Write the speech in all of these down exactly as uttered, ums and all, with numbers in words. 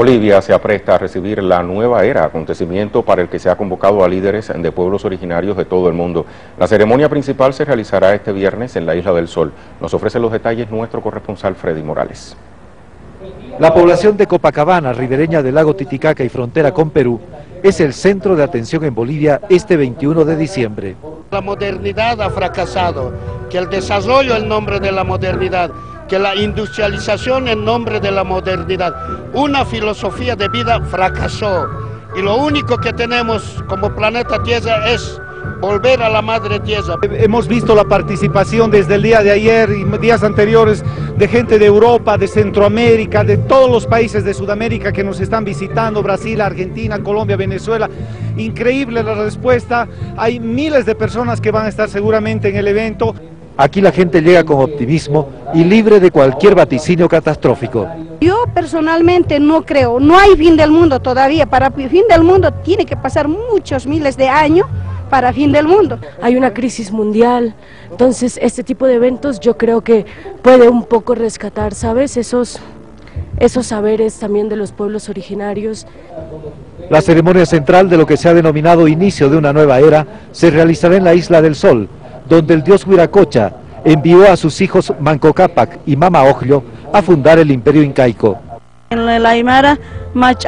Bolivia se apresta a recibir la nueva era, acontecimiento para el que se ha convocado a líderes de pueblos originarios de todo el mundo. La ceremonia principal se realizará este viernes en la Isla del Sol. Nos ofrece los detalles nuestro corresponsal Freddy Morales. La población de Copacabana, ribereña del lago Titicaca y frontera con Perú, es el centro de atención en Bolivia este veintiuno de diciembre. La modernidad ha fracasado, que el desarrollo en nombre de la modernidad, que la industrialización en nombre de la modernidad, una filosofía de vida fracasó. Y lo único que tenemos como planeta Tierra es volver a la madre tierra. Hemos visto la participación desde el día de ayer y días anteriores de gente de Europa, de Centroamérica, de todos los países de Sudamérica que nos están visitando, Brasil, Argentina, Colombia, Venezuela. Increíble la respuesta, hay miles de personas que van a estar seguramente en el evento. Aquí la gente llega con optimismo y libre de cualquier vaticinio catastrófico. Yo personalmente no creo, no hay fin del mundo todavía. Para fin del mundo tiene que pasar muchos miles de años para fin del mundo. Hay una crisis mundial, entonces este tipo de eventos yo creo que puede un poco rescatar, ¿sabes? Esos, esos saberes también de los pueblos originarios. La ceremonia central de lo que se ha denominado inicio de una nueva era se realizará en la Isla del Sol, donde el dios Wiracocha envió a sus hijos Manco Capac y Mama Ocllo a fundar el Imperio Incaico. En la Aymara, entonces,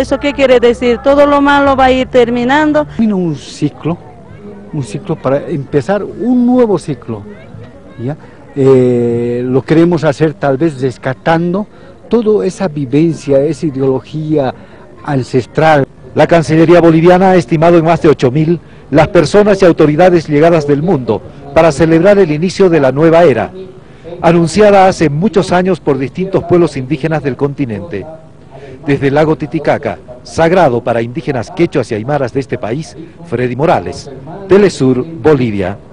¿eso qué quiere decir? Todo lo malo va a ir terminando. Un ciclo, un ciclo para empezar un nuevo ciclo. ¿Ya? Eh, lo queremos hacer tal vez rescatando toda esa vivencia, esa ideología ancestral. La Cancillería Boliviana ha estimado en más de ocho mil las personas y autoridades llegadas del mundo para celebrar el inicio de la nueva era, anunciada hace muchos años por distintos pueblos indígenas del continente. Desde el lago Titicaca, sagrado para indígenas quechuas y aymaras de este país, Freddy Morales, Telesur, Bolivia.